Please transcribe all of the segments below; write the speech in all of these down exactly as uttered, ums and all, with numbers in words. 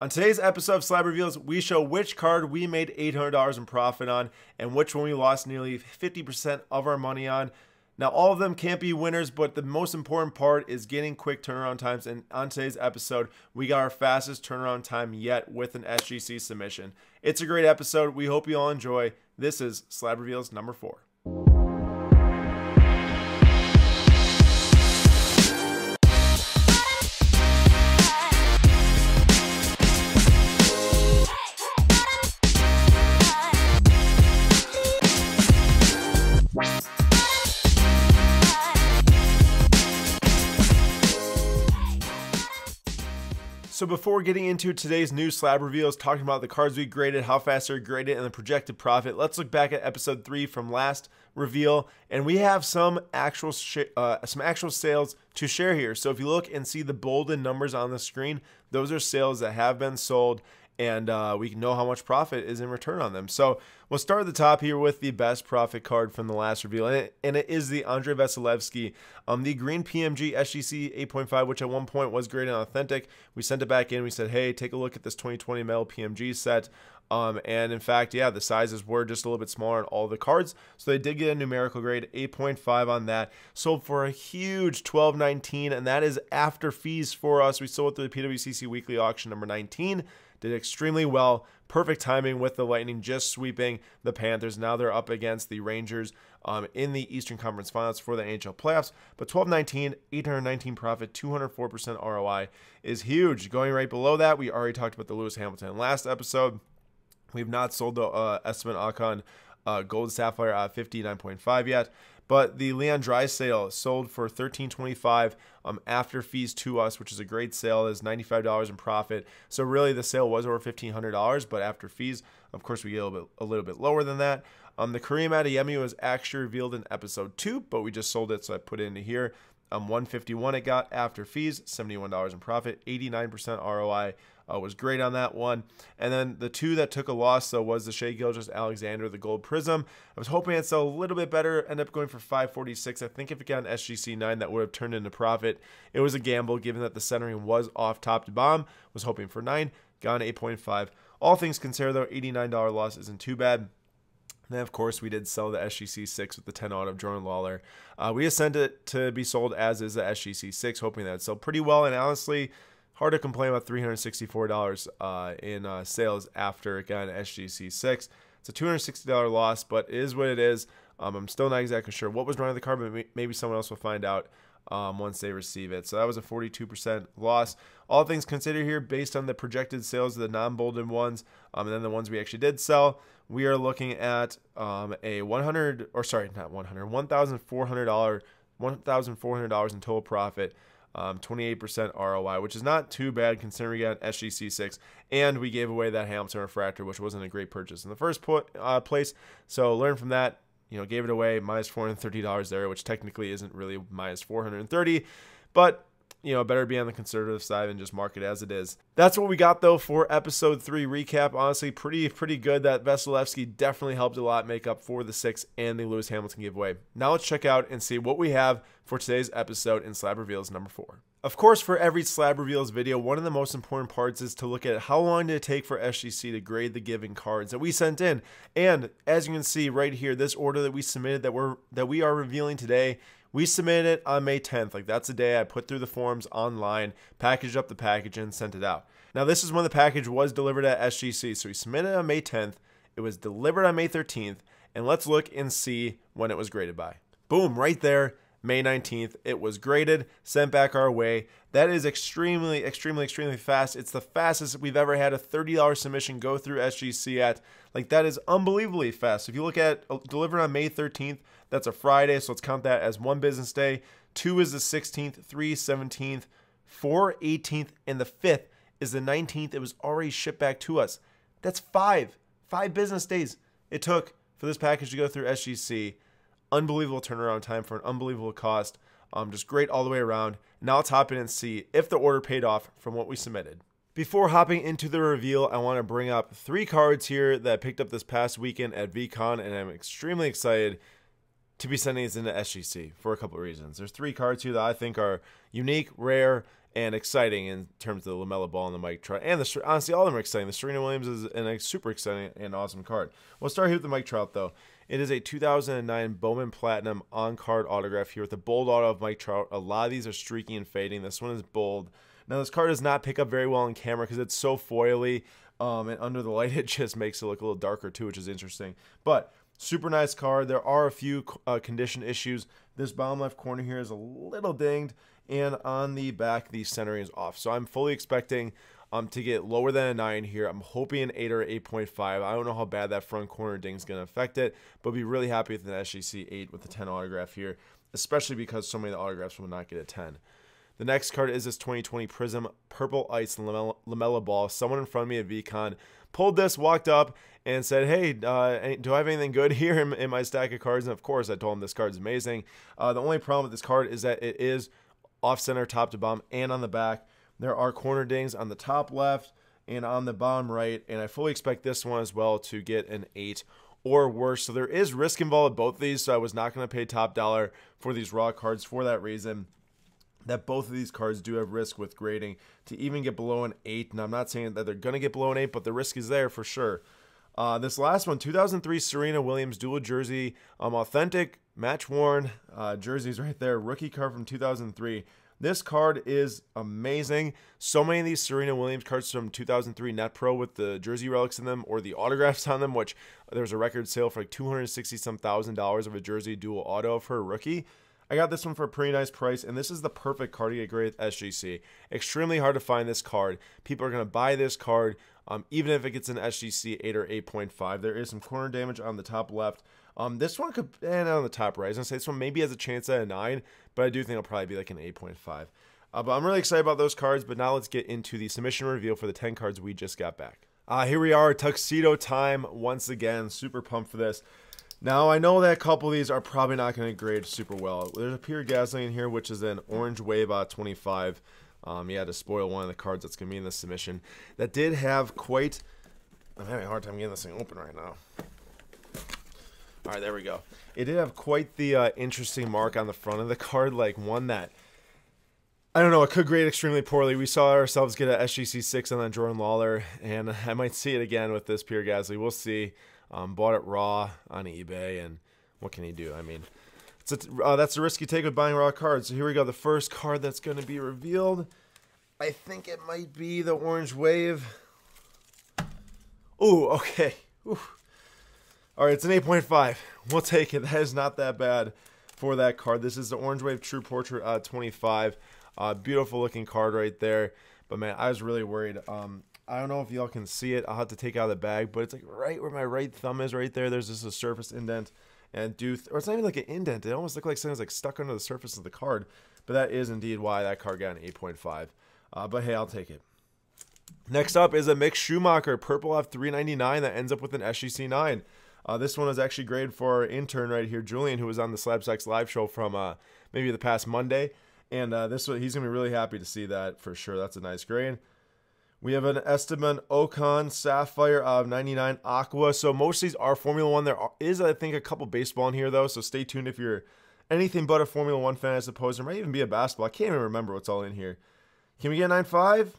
On today's episode of Slab Reveals, we show which card we made eight hundred dollars in profit on and which one we lost nearly fifty percent of our money on. Now, all of them can't be winners, but the most important part is getting quick turnaround times. And on today's episode, we got our fastest turnaround time yet with an S G C submission. It's a great episode. We hope you all enjoy. This is Slab Reveals number four. So before getting into today's new slab reveals, talking about the cards we graded, how fast they're graded, and the projected profit, let's look back at episode three from last reveal, and we have some actual sh uh, some actual sales to share here. So if you look and see the bolded numbers on the screen, those are sales that have been sold, and uh, we know how much profit is in return on them. So we'll start at the top here with the best profit card from the last reveal, and it, and it is the Andrei Vasilevskiy, um, the green P M G S G C eight point five, which at one point was graded on authentic. We sent it back in. We said, hey, take a look at this twenty twenty metal P M G set. Um, and in fact, yeah, the sizes were just a little bit smaller on all the cards. So they did get a numerical grade, eight point five on that. Sold for a huge twelve nineteen, and that is after fees for us. We sold it through the P W C C weekly auction number nineteen. Did extremely well. Perfect timing with the Lightning just sweeping the Panthers. Now they're up against the Rangers um, in the Eastern Conference Finals for the N H L playoffs. But twelve nineteen, eight hundred nineteen profit, two hundred four percent R O I is huge. Going right below that, we already talked about the Lewis Hamilton last episode. We've not sold the uh, Esteban Ocon uh, Gold Sapphire at fifty-nine point five yet. But the Leon Drysdale sold for thirteen twenty-five um, after fees to us, which is a great sale. Is ninety-five dollars in profit. So really the sale was over fifteen hundred dollars, but after fees, of course, we get a little bit, a little bit lower than that. Um, the Kareem Adeyemi was actually revealed in episode two, but we just sold it, so I put it into here. Um, one fifty-one it got after fees, seventy-one dollars in profit, eighty-nine percent R O I. Uh, was great on that one. And then the two that took a loss though was the Shea Gil, just Alexander, the gold prism. I was hoping it'd sell a little bit better, end up going for five forty-six. I think if it got an S G C nine, that would have turned into profit. It was a gamble given that the centering was off top to bomb. Was hoping for nine, got an eight point five. All things considered though, eighty-nine dollars loss isn't too bad. Then, of course, we did sell the S G C six with the ten auto of Jordan Lawler. Uh, we just sent it to be sold as is the S G C six, hoping that it sold pretty well. And honestly, hard to complain about three hundred sixty-four dollars uh, in uh, sales after it got an S G C six. It's a two hundred sixty dollars loss, but it is what it is. Um, I'm still not exactly sure what was wrong with the car, but maybe someone else will find out um, once they receive it. So that was a forty-two percent loss. All things considered here, based on the projected sales of the non-bolded ones, um, and then the ones we actually did sell, we are looking at um, a one hundred, or sorry, not one hundred, one thousand four hundred dollars, one thousand four hundred dollars in total profit. Um, twenty-eight percent R O I, which is not too bad considering we got an S G C six and we gave away that Hamilton refractor, which wasn't a great purchase in the first po uh, place. So learn from that, you know, gave it away minus four hundred thirty dollars there, which technically isn't really minus four hundred thirty, but you know, better be on the conservative side and just mark it as it is. That's what we got though for episode three recap. Honestly, pretty pretty good. That Vasilevskiy definitely helped a lot make up for the six and the Lewis Hamilton giveaway. Now let's check out and see what we have for today's episode in Slab Reveals number four. Of course, for every Slab Reveals video, one of the most important parts is to look at how long did it take for S G C to grade the given cards that we sent in. And as you can see right here, this order that we submitted that we're that we are revealing today, we submitted it on May tenth. Like, that's the day I put through the forms online, packaged up the package, and sent it out. Now, this is when the package was delivered at S G C. So we submitted it on May tenth. It was delivered on May thirteenth. And let's look and see when it was graded by. Boom, right there, May nineteenth. It was graded, sent back our way. That is extremely, extremely, extremely fast. It's the fastest we've ever had a thirty dollar submission go through S G C at. Like, that is unbelievably fast. If you look at it, delivered on May thirteenth, that's a Friday, so let's count that as one business day. Two is the sixteenth, three, seventeenth, four, eighteenth, and the fifth is the nineteenth. It was already shipped back to us. That's five, five business days it took for this package to go through S G C. Unbelievable turnaround time for an unbelievable cost. Um, just great all the way around. Now let's hop in and see if the order paid off from what we submitted. Before hopping into the reveal, I want to bring up three cards here that I picked up this past weekend at VCon, and I'm extremely excited to be sending this into S G C for a couple of reasons. There's three cards here that I think are unique, rare, and exciting in terms of the Lamella Ball and the Mike Trout. And the, honestly, all of them are exciting. The Serena Williams is a super exciting and awesome card. We'll start here with the Mike Trout, though. It is a two thousand nine Bowman Platinum on-card autograph here with the bold auto of Mike Trout. A lot of these are streaky and fading. This one is bold. Now, this card does not pick up very well on camera because it's so foily, um, and under the light, it just makes it look a little darker, too, which is interesting. But super nice card. There are a few uh, condition issues. This bottom left corner here is a little dinged, and on the back, the centering is off. So I'm fully expecting um, to get lower than a nine here. I'm hoping an eight or eight point five. I don't know how bad that front corner ding is going to affect it, but be really happy with an S G C eight with the ten autograph here, especially because so many of the autographs will not get a ten. The next card is this twenty twenty Prism Purple Ice Lamella, Lamella Ball. Someone in front of me at VCon pulled this, walked up, and said, hey, uh, do I have anything good here in, in my stack of cards? And of course, I told him this card is amazing. Uh, the only problem with this card is that it is off-center, top to bottom, and on the back. There are corner dings on the top left and on the bottom right, and I fully expect this one as well to get an eight or worse. So there is risk involved with both of these, so I was not going to pay top dollar for these raw cards for that reason. That both of these cards do have risk with grading to even get below an eight. And I'm not saying that they're going to get below an eight, but the risk is there for sure. Uh, this last one, two thousand three Serena Williams dual jersey, um, authentic, match-worn uh, jerseys right there. Rookie card from two thousand three. This card is amazing. So many of these Serena Williams cards from two thousand three Net Pro with the jersey relics in them or the autographs on them, which there was a record sale for like two hundred sixty some thousand dollars of a jersey dual auto of her rookie. I got this one for a pretty nice price, and this is the perfect card to get graded at S G C. Extremely hard to find this card. People are going to buy this card, um, even if it gets an S G C eight or eight point five. There is some corner damage on the top left. Um, this one could, and on the top right, I was going to say this one maybe has a chance at a nine, but I do think it'll probably be like an eight point five. Uh, but I'm really excited about those cards, but now let's get into the submission reveal for the ten cards we just got back. Uh, here we are, tuxedo time once again. Super pumped for this. Now, I know that a couple of these are probably not going to grade super well. There's a Pierre Gasly in here, which is an orange wave out twenty-five. Um, he had to spoil one of the cards that's going to be in this submission. That did have quite... I'm having a hard time getting this thing open right now. All right, there we go. It did have quite the uh, interesting mark on the front of the card, like one that... I don't know, it could grade extremely poorly. We saw ourselves get a S G C six on that Jordan Lawler, and I might see it again with this Pierre Gasly. We'll see. Um, bought it raw on eBay, and what can he do? I mean, it's a, uh, that's a risk you take with buying raw cards. So here we go. The first card that's going to be revealed, I think it might be the Orange Wave. Ooh, okay. Ooh. All right, it's an eight point five. We'll take it. That is not that bad for that card. This is the Orange Wave True Portrait uh, twenty-five. Uh, beautiful looking card right there. But, man, I was really worried. Um... I don't know if y'all can see it. I'll have to take it out of the bag, but it's like right where my right thumb is right there. There's just a surface indent, and do th or it's not even like an indent. It almost looked like something's like stuck under the surface of the card, but that is indeed why that card got an eight point five. Uh, but hey, I'll take it. Next up is a Mick Schumacher Purple F three ninety-nine that ends up with an S G C nine. Uh, this one is actually graded for our intern right here, Julian, who was on the SlabStox live show from uh, maybe the past Monday, and uh, this one, he's gonna be really happy to see that for sure. That's a nice grade. We have an Esteban Ocon Sapphire of ninety-nine Aqua. So most of these are Formula One. There is, I think, a couple baseball in here, though. So stay tuned if you're anything but a Formula One fan, I suppose. There might even be a basketball. I can't even remember what's all in here. Can we get a nine point five?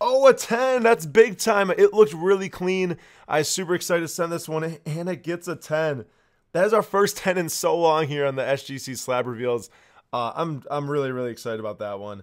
Oh, a ten. That's big time. It looked really clean. I'm super excited to send this one, and it gets a ten. That is our first ten in so long here on the S G C Slab Reveals. Uh, I'm, I'm really, really excited about that one.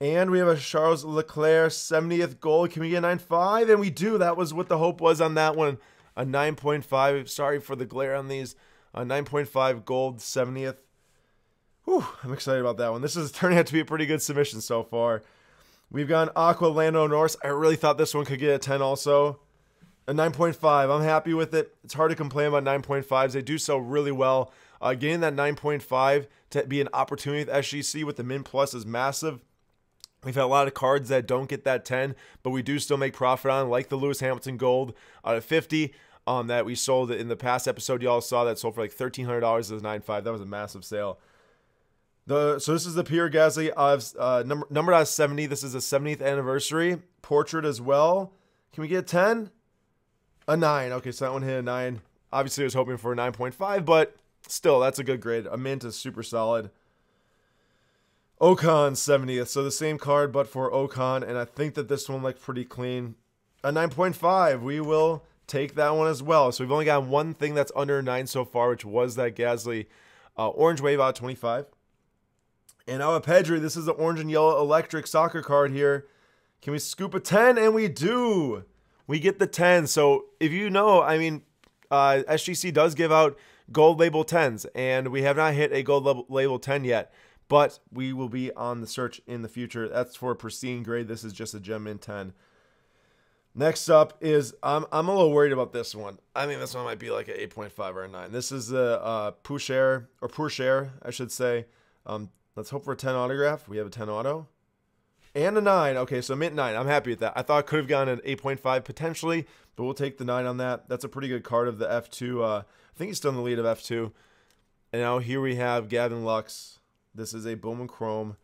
And we have a Charles Leclerc seventieth goal. Can we get a nine point five? And we do. That was what the hope was on that one. A nine point five. Sorry for the glare on these. A nine point five gold seventieth. Whew, I'm excited about that one. This is turning out to be a pretty good submission so far. We've got an Aqua Lando Norris. I really thought this one could get a ten also. A nine point five. I'm happy with it. It's hard to complain about nine point fives. They do sell really well. Uh, getting that nine point five to be an opportunity with S G C with the Min Plus is massive. We've had a lot of cards that don't get that ten, but we do still make profit on, like the Lewis Hamilton Gold out of fifty um, that we sold in the past episode. Y'all saw that sold for like thirteen hundred dollars. It was nine point five. That was a massive sale. The So this is the Pierre Gasly of uh, number, numbered out of seventy. This is the seventieth anniversary. Portrait as well. Can we get a ten? A nine. Okay, so that one hit a nine. Obviously, I was hoping for a nine point five, but still, that's a good grade. A mint is super solid. Ocon seventieth, so the same card but for Ocon, and I think that this one looked pretty clean. A nine point five, we will take that one as well. So we've only got one thing that's under nine so far, which was that Gasly uh, orange wave out twenty-five. And now a Pedri, this is the orange and yellow electric soccer card here. Can we scoop a ten? And we do. We get the ten. So if you know, I mean, uh, S G C does give out gold label tens, and we have not hit a gold label ten yet. But we will be on the search in the future. That's for a pristine grade. This is just a gem in ten. Next up is, I'm, I'm a little worried about this one. I mean, this one might be like an eight point five or a nine. This is a uh, Poucher, or Poucher, I should say. Um, let's hope for a ten autograph. We have a ten auto. And a nine. Okay, so mint nine. I'm happy with that. I thought I could have gone an eight point five potentially, but we'll take the nine on that. That's a pretty good card of the F two. Uh, I think he's still in the lead of F two. And now here we have Gavin Lux. This is a Bowman Chrome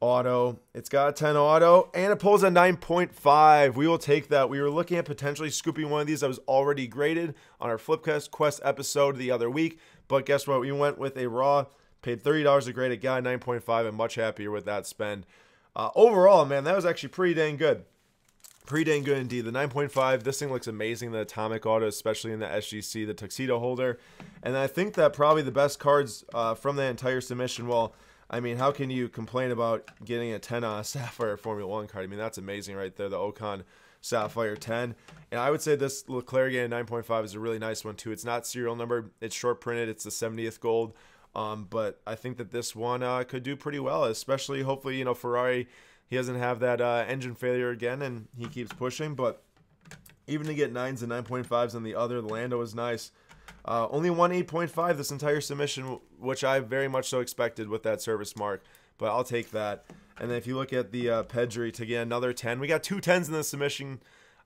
auto. It's got a ten auto, and it pulls a nine point five. We will take that. We were looking at potentially scooping one of these that was already graded on our Flipcast Quest episode the other week, but guess what? We went with a raw, paid thirty dollars a grade, it got a nine point five, and much happier with that spend. Uh, overall, man, that was actually pretty dang good. Pretty dang good indeed. The nine point five, this thing looks amazing, the Atomic Auto, especially in the S G C, the Tuxedo holder. And I think that probably the best cards uh, from the entire submission. Well, I mean, how can you complain about getting a ten on a Sapphire Formula one card? I mean, that's amazing right there, the Ocon Sapphire ten. And I would say this Leclerc game nine point five is a really nice one too. It's not serial number, it's short printed, it's the seventieth gold. Um, but I think that this one uh, could do pretty well, especially hopefully, you know, Ferrari... He doesn't have that uh, engine failure again, and he keeps pushing. But even to get nines and nine point fives on the other, the Lando is nice. Uh, only one eight point five this entire submission, which I very much so expected with that service mark. But I'll take that. And then if you look at the uh, Pedri to get another ten, we got two tens in this submission.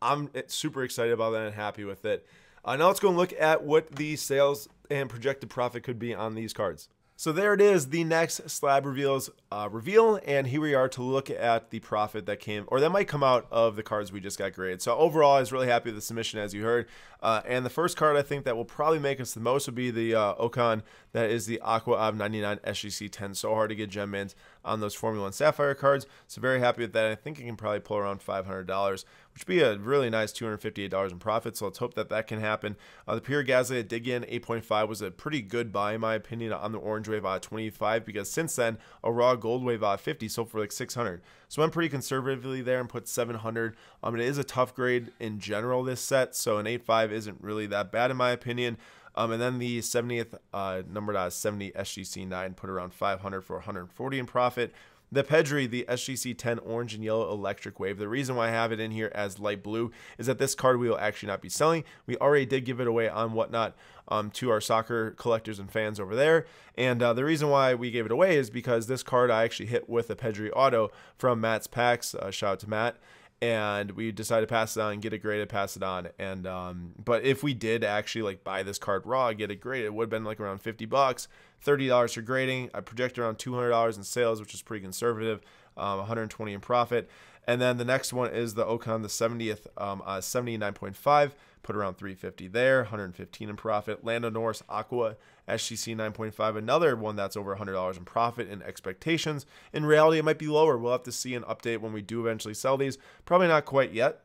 I'm super excited about that and happy with it. Uh, now let's go and look at what the sales and projected profit could be on these cards. So there it is, the next Slab Reveals uh, reveal, and here we are to look at the profit that came, or that might come out of the cards we just got graded. So overall, I was really happy with the submission, as you heard. Uh, and the first card I think that will probably make us the most would be the uh, Ocon, that is the Aqua Ob ninety-nine S G C ten. So hard to get gem mint on those Formula one Sapphire cards. So very happy with that. I think you can probably pull around five hundred dollars. Which would be a really nice two hundred fifty-eight dollars in profit, so let's hope that that can happen. Uh, the Pierre Gasly that did get an eight point five was a pretty good buy, in my opinion, on the orange wave out twenty-five, because since then, a raw gold wave out fifty sold for like six hundred. So I'm pretty conservatively there and put seven hundred. Um, it is a tough grade in general, this set, so an eight point five isn't really that bad in my opinion. Um, and then the seventieth uh, numbered out seventy S G C nine put around five hundred for one hundred forty in profit. The Pedri, the S G C ten orange and yellow electric wave. The reason why I have it in here as light blue is that this card we will actually not be selling. We already did give it away on Whatnot um, to our soccer collectors and fans over there. And uh, the reason why we gave it away is because this card I actually hit with a Pedri auto from Matt's Packs. Uh, shout out to Matt. And we decided to pass it on, get it graded, pass it on. And um, but if we did actually like buy this card raw, get it graded, it would have been like around fifty bucks, thirty dollars for grading. I projected around two hundred dollars in sales, which is pretty conservative, um, one hundred twenty in profit. And then the next one is the Ocon, the seventieth, um, uh, seventy-nine point five, put around three hundred fifty there, one hundred fifteen in profit. Lando Norris Aqua S G C nine point five, another one that's over one hundred dollars in profit and expectations. In reality, it might be lower. We'll have to see an update when we do eventually sell these. Probably not quite yet.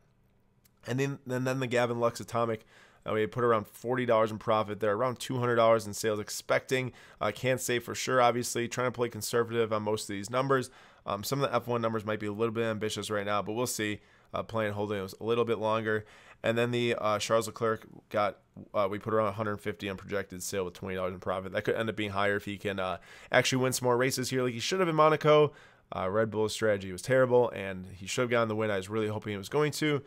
And then and then the Gavin Lux Atomic. Uh, we put around forty dollars in profit there, around two hundred dollars in sales expecting. I uh, can't say for sure, obviously. Trying to play conservative on most of these numbers. Um, some of the F one numbers might be a little bit ambitious right now, but we'll see. Uh, playing holding was a little bit longer. And then the uh, Charles Leclerc got, uh, we put around one hundred fifty on projected sale with twenty dollars in profit. That could end up being higher if he can uh, actually win some more races here like he should have in Monaco. Uh, Red Bull's strategy was terrible, and he should have gotten the win. I was really hoping he was going to.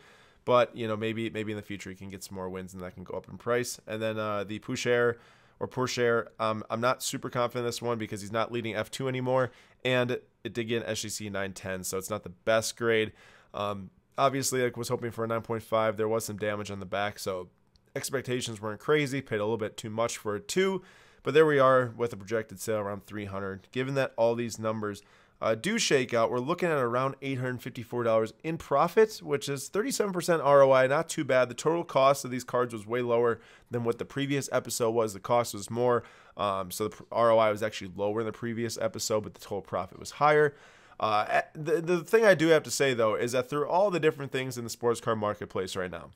But, you know, maybe maybe in the future he can get some more wins and that can go up in price. And then uh, the Poucher or Poucher, um, I'm not super confident in this one because he's not leading F two anymore. And it did get an S G C nine ten, so it's not the best grade. Um, obviously, I was hoping for a nine point five. There was some damage on the back, so expectations weren't crazy. Paid a little bit too much for a two. But there we are with a projected sale around three hundred. Given that all these numbers uh, do shake out, we're looking at around eight hundred fifty-four dollars in profits, which is thirty-seven percent R O I, not too bad. The total cost of these cards was way lower than what the previous episode was. The cost was more, um, so the R O I was actually lower in the previous episode, but the total profit was higher. Uh, the, the thing I do have to say, though, is that through all the different things in the sports card marketplace right now,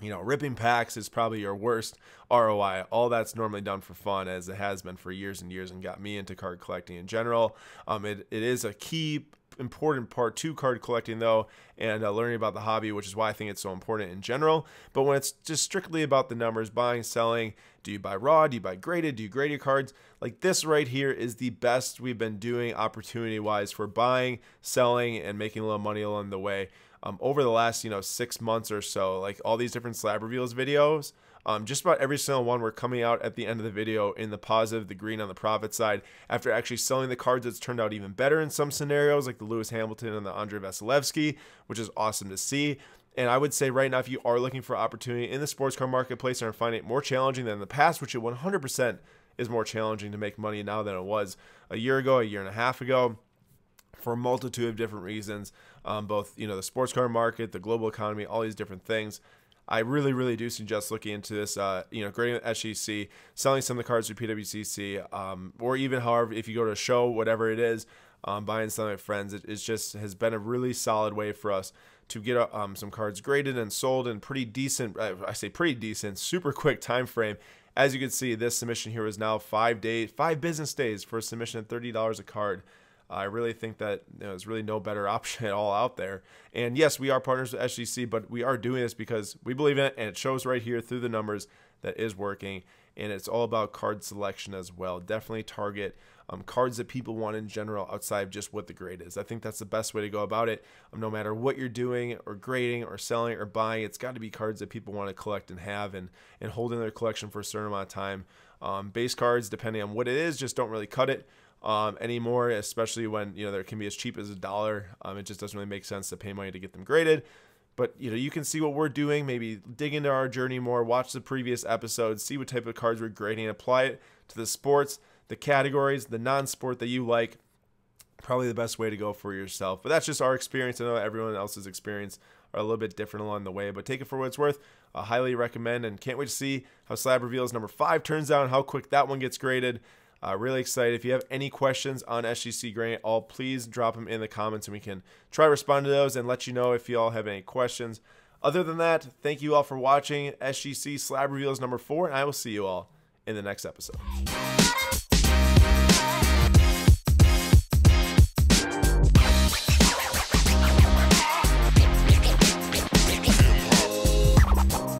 you know, ripping packs is probably your worst R O I. All that's normally done for fun, as it has been for years and years, and got me into card collecting in general. Um, it, it is a key important part to card collecting, though, and uh, learning about the hobby, which is why I think it's so important in general. But when it's just strictly about the numbers, buying, selling, do you buy raw, do you buy graded, do you grade your cards, like this right here is the best we've been doing opportunity wise for buying, selling, and making a little money along the way. Um, over the last, you know, six months or so, like all these different slab reveals videos, um, just about every single one, we're coming out at the end of the video in the positive, the green on the profit side, after actually selling the cards that's turned out even better in some scenarios, like the Lewis Hamilton and the Andrei Vasilevskiy, which is awesome to see. And I would say right now, if you are looking for opportunity in the sports car marketplace and are finding it more challenging than in the past, which it one hundred percent is more challenging to make money now than it was a year ago, a year and a half ago, for a multitude of different reasons, um, both, you know, the sports car market, the global economy, all these different things. I really, really do suggest looking into this, uh, you know, grading the S G C, selling some of the cards through P W C C, um, or even however, if you go to a show, whatever it is, um, buying some of my friends. It it's just has been a really solid way for us to get um, some cards graded and sold in pretty decent, I say pretty decent, super quick time frame. As you can see, this submission here is now five days, five business days for a submission at thirty dollars a card. I really think that, you know, there's really no better option at all out there. And yes, we are partners with S G C, but we are doing this because we believe in it, and it shows right here through the numbers that is working. And it's all about card selection as well. Definitely target um, cards that people want in general outside of just what the grade is. I think that's the best way to go about it. Um, no matter what you're doing or grading or selling or buying, it's got to be cards that people want to collect and have and, and hold in their collection for a certain amount of time. Um, base cards, depending on what it is, just don't really cut it Um, anymore, especially when, you know, they can be as cheap as a dollar. Um, it just doesn't really make sense to pay money to get them graded. But, you know, you can see what we're doing, maybe dig into our journey more, watch the previous episodes, see what type of cards we're grading, and apply it to the sports, the categories, the non-sport that you like. Probably the best way to go for yourself. But that's just our experience. I know everyone else's experience are a little bit different along the way, but take it for what it's worth. I highly recommend, and can't wait to see how Slab Reveals number five turns out and how quick that one gets graded. Uh, really excited. If you have any questions on S G C grading at all, please drop them in the comments and we can try to respond to those and let you know if you all have any questions. Other than that, thank you all for watching S G C Slab Reveals number four, and I will see you all in the next episode.